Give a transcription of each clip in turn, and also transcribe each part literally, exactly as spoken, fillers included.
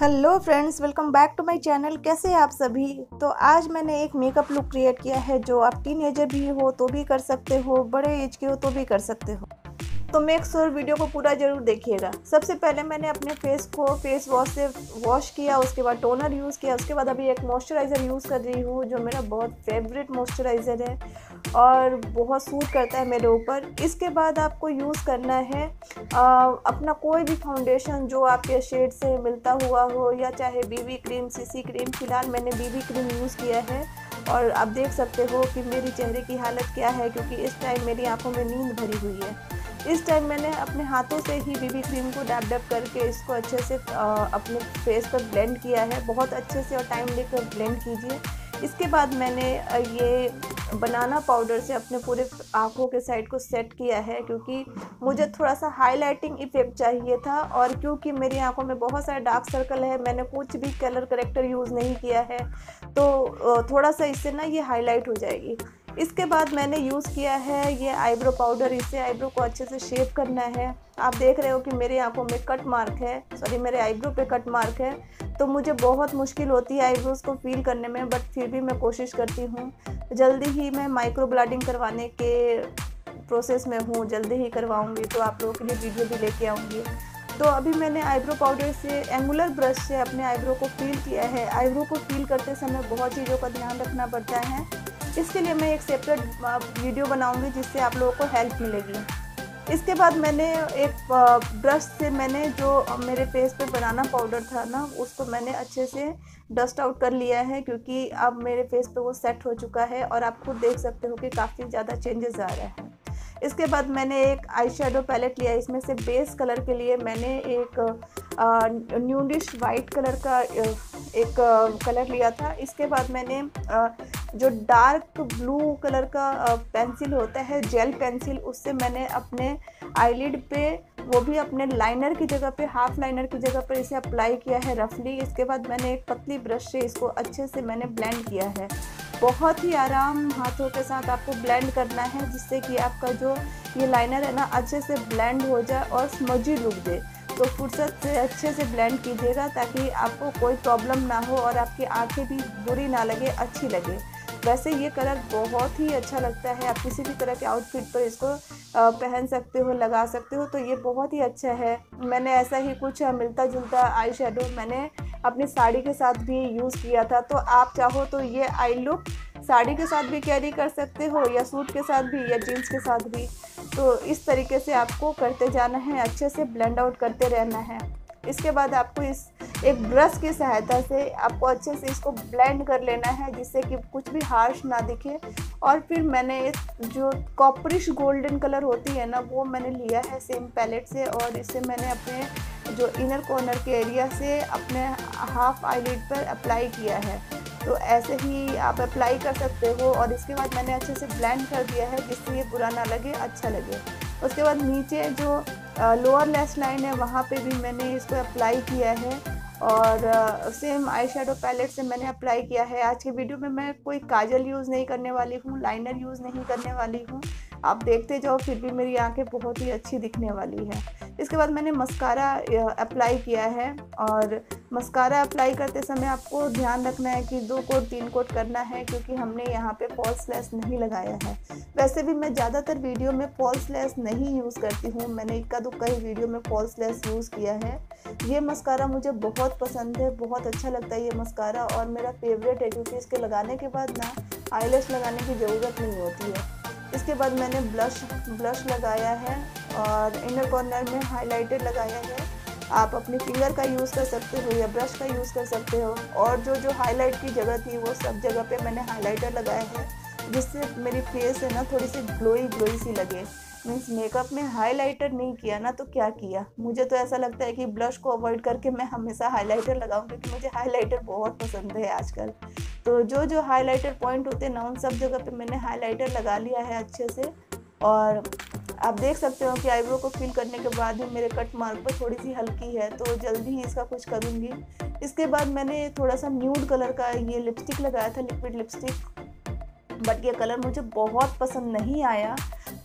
Hello friends, welcome back to my channel. कैसे हैं आप सभी। तो आज मैंने एक मेकअप लुक क्रिएट किया है जो आप टीनेजर भी हो तो भी कर सकते हो, बड़े एज के हो तो भी कर सकते हो। तो मेक श्योर वीडियो को पूरा ज़रूर देखिएगा। सबसे पहले मैंने अपने फेस को फेस वॉश से वॉश किया, उसके बाद टोनर यूज़ किया, उसके बाद अभी एक मॉइस्चराइज़र यूज़ कर रही हूँ जो मेरा बहुत फेवरेट मॉइस्चराइज़र है और बहुत सूट करता है मेरे ऊपर। इसके बाद आपको यूज़ करना है आ, अपना कोई भी फाउंडेशन जो आपके शेड से मिलता हुआ हो, या चाहे बीबी क्रीम, सीसी क्रीम। फ़िलहाल मैंने बीबी क्रीम यूज़ किया है और आप देख सकते हो कि मेरी चेहरे की हालत क्या है, क्योंकि इस टाइम मेरी आंखों में नींद भरी हुई है। इस टाइम मैंने अपने हाथों से ही बीबी क्रीम को डैब डैब करके इसको अच्छे से अपने फेस पर ब्लेंड किया है। बहुत अच्छे से और टाइम लेकर ब्लेंड कीजिए। इसके बाद मैंने ये बनाना पाउडर से अपने पूरे आँखों के साइड को सेट किया है, क्योंकि मुझे थोड़ा सा हाईलाइटिंग इफ़ेक्ट चाहिए था और क्योंकि मेरी आंखों में बहुत सारे डार्क सर्कल है, मैंने कुछ भी कलर करेक्टर यूज़ नहीं किया है, तो थोड़ा सा इससे ना ये हाईलाइट हो जाएगी। इसके बाद मैंने यूज़ किया है ये आईब्रो पाउडर। इससे आईब्रो को अच्छे से शेप करना है। आप देख रहे हो कि मेरी आंखों में कट मार्क है, सॉरी मेरे आईब्रो पे कट मार्क है, तो मुझे बहुत मुश्किल होती है आईब्रोज़ को फील करने में, बट फिर भी मैं कोशिश करती हूँ। जल्दी ही मैं माइक्रो ब्लडिंग करवाने के प्रोसेस में हूँ, जल्दी ही करवाऊँगी, तो आप लोगों के लिए वीडियो भी लेके आऊँगी। तो अभी मैंने आईब्रो पाउडर से एंगुलर ब्रश से अपने आईब्रो को फील किया है। आईब्रो को फील करते समय बहुत चीज़ों का ध्यान रखना पड़ता है, इसके लिए मैं एक सेपरेट वीडियो बनाऊंगी जिससे आप लोगों को हेल्प मिलेगी। इसके बाद मैंने एक ब्रश से मैंने जो मेरे फेस पे बनाना पाउडर था ना, उसको मैंने अच्छे से डस्ट आउट कर लिया है, क्योंकि अब मेरे फेस पे वो सेट हो चुका है और आप खुद देख सकते हो कि काफ़ी ज़्यादा चेंजेस आ रहे हैं। इसके बाद मैंने एक आई शेडो पैलेट लिया। इसमें से बेस कलर के लिए मैंने एक न्यूडिश वाइट कलर का एक आ, कलर लिया था। इसके बाद मैंने आ, जो डार्क ब्लू कलर का आ, पेंसिल होता है, जेल पेंसिल, उससे मैंने अपने आईलिड पे, वो भी अपने लाइनर की जगह पे, हाफ लाइनर की जगह पर इसे अप्लाई किया है रफली। इसके बाद मैंने एक पतली ब्रश से इसको अच्छे से मैंने ब्लेंड किया है। बहुत ही आराम हाथों के साथ आपको ब्लेंड करना है, जिससे कि आपका जो ये लाइनर है ना अच्छे से ब्लेंड हो जाए और स्मजी लुक दे। तो फुर्सत से अच्छे से ब्लेंड कीजिएगा ताकि आपको कोई प्रॉब्लम ना हो और आपकी आंखें भी बुरी ना लगे, अच्छी लगे। वैसे ये कलर बहुत ही अच्छा लगता है, आप किसी भी तरह के आउटफिट पर इसको पहन सकते हो, लगा सकते हो, तो ये बहुत ही अच्छा है। मैंने ऐसा ही कुछ मिलता जुलता आई शेडो मैंने अपनी साड़ी के साथ भी यूज़ किया था। तो आप चाहो तो ये आई लुक साड़ी के साथ भी कैरी कर सकते हो, या सूट के साथ भी, या जीन्स के साथ भी। तो इस तरीके से आपको करते जाना है, अच्छे से ब्लेंड आउट करते रहना है। इसके बाद आपको इस एक ब्रश की सहायता से आपको अच्छे से इसको ब्लेंड कर लेना है, जिससे कि कुछ भी हार्श ना दिखे। और फिर मैंने जो कॉपरिश गोल्डन कलर होती है ना, वो मैंने लिया है सेम पैलेट से, और इससे मैंने अपने जो इनर कॉर्नर के एरिया से अपने हाफ आईलिड पर अप्लाई किया है। तो ऐसे ही आप अप्लाई कर सकते हो। और इसके बाद मैंने अच्छे से ब्लेंड कर दिया है, जिससे ये बुरा ना लगे, अच्छा लगे। उसके बाद नीचे जो लोअर लैश लाइन है, वहाँ पे भी मैंने इसको अप्लाई किया है और सेम आई शेडो पैलेट से मैंने अप्लाई किया है। आज के वीडियो में मैं कोई काजल यूज़ नहीं करने वाली हूँ, लाइनर यूज़ नहीं करने वाली हूँ। आप देखते जाओ, फिर भी मेरी आंखें बहुत ही अच्छी दिखने वाली है। इसके बाद मैंने मस्कारा अप्लाई किया है, और मस्कारा अप्लाई करते समय आपको ध्यान रखना है कि दो कोट तीन कोट करना है, क्योंकि हमने यहाँ पे फॉल्स लैस नहीं लगाया है। वैसे भी मैं ज़्यादातर वीडियो में फॉल्स लैस नहीं यूज़ करती हूँ, मैंने इक्का दुक्का ही वीडियो में फॉल्स लैस यूज़ किया है। ये मस्कारा मुझे बहुत पसंद है, बहुत अच्छा लगता है ये मस्कारा, और मेरा फेवरेट है, क्योंकि इसके लगाने के बाद ना आई लैश लगाने की ज़रूरत नहीं होती है। इसके बाद मैंने ब्लश ब्लश लगाया है और इनर कॉर्नर में हाइलाइटर लगाया है। आप अपने फिंगर का यूज़ कर सकते हो या ब्रश का यूज़ कर सकते हो, और जो जो हाईलाइट की जगह थी वो सब जगह पे मैंने हाइलाइटर लगाया है, जिससे मेरी फेस है ना थोड़ी सी ग्लोई ग्लोई सी लगे। मीन्स मेकअप में हाइलाइटर नहीं किया ना तो क्या किया। मुझे तो ऐसा लगता है कि ब्लश को अवॉइड करके मैं हमेशा हाइलाइटर लगाऊँ, क्योंकि मुझे हाइलाइटर बहुत पसंद है आजकल। तो जो जो हाइलाइटर पॉइंट होते हैं ना, उन सब जगह पे मैंने हाइलाइटर लगा लिया है अच्छे से। और आप देख सकते हो कि आईब्रो को फील करने के बाद ही मेरे कट मार्क पर थोड़ी सी हल्की है, तो जल्दी ही इसका कुछ करूँगी। इसके बाद मैंने थोड़ा सा न्यूड कलर का ये लिपस्टिक लगाया था, लिक्विड लिपस्टिक, बट ये कलर मुझे बहुत पसंद नहीं आया,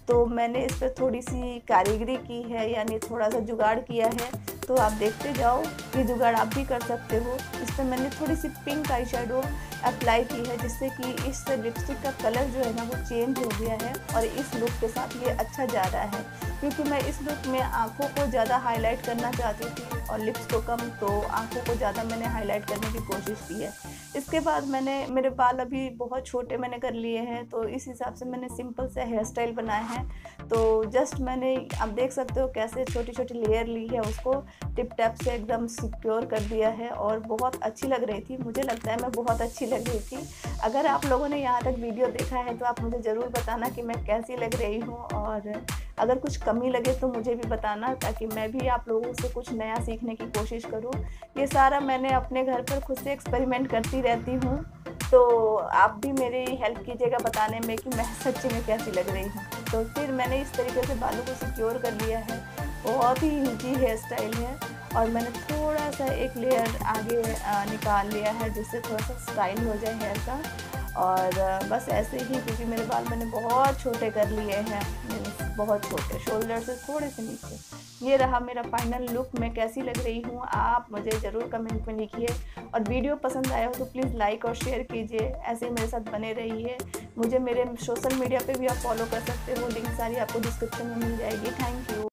तो मैंने इस पर थोड़ी सी कारीगरी की है, यानी थोड़ा सा जुगाड़ किया है। तो आप देखते जाओ, ये जुगाड़ आप भी कर सकते हो। इस पर मैंने थोड़ी सी पिंक आई शेडो अप्लाई की है, जिससे कि इस लिपस्टिक का कलर जो है ना वो चेंज हो गया है और इस लुक के साथ ये अच्छा जा रहा है, क्योंकि मैं इस लुक में आँखों को ज़्यादा हाईलाइट करना चाहती थी और लिप्स को कम, तो आँखों को ज़्यादा मैंने हाईलाइट करने की कोशिश की है। इसके बाद मैंने मेरे बाल अभी बहुत छोटे मैंने कर लिए हैं, तो इस हिसाब से मैंने सिंपल से हेयर स्टाइल बनाए हैं। तो जस्ट मैंने आप देख सकते हो कैसे छोटी छोटी लेयर ली है, उसको टिप टैप से एकदम सिक्योर कर दिया है और बहुत अच्छी लग रही थी। मुझे लगता है मैं बहुत अच्छी लग रही थी। अगर आप लोगों ने यहाँ तक वीडियो देखा है तो आप मुझे ज़रूर बताना कि मैं कैसी लग रही हूँ, और अगर कुछ कमी लगे तो मुझे भी बताना, ताकि मैं भी आप लोगों से कुछ नया सीखने की कोशिश करूँ। ये सारा मैंने अपने घर पर खुद से एक्सपेरिमेंट करती रहती हूँ, तो आप भी मेरी हेल्प कीजिएगा बताने में कि मैं सच्ची में कैसी लग रही हूँ। तो फिर मैंने इस तरीके से बालों को सिक्योर कर लिया है, बहुत ही इजी हेयर स्टाइल है, और मैंने थोड़ा सा एक लेयर आगे निकाल लिया है जिससे थोड़ा सा स्टाइल हो जाए हेयर का। और बस ऐसे ही, क्योंकि मेरे बाल मैंने बहुत छोटे कर लिए हैं, बहुत छोटे, शोल्डर से थोड़े से नीचे। ये रहा मेरा फाइनल लुक, मैं कैसी लग रही हूँ आप मुझे ज़रूर कमेंट में लिखिए, और वीडियो पसंद आया हो तो प्लीज़ लाइक और शेयर कीजिए। ऐसे ही मेरे साथ बने रहिए। मुझे मेरे सोशल मीडिया पे भी आप फॉलो कर सकते हो, लिंक सारी आपको डिस्क्रिप्शन में मिल जाएगी। Thank you.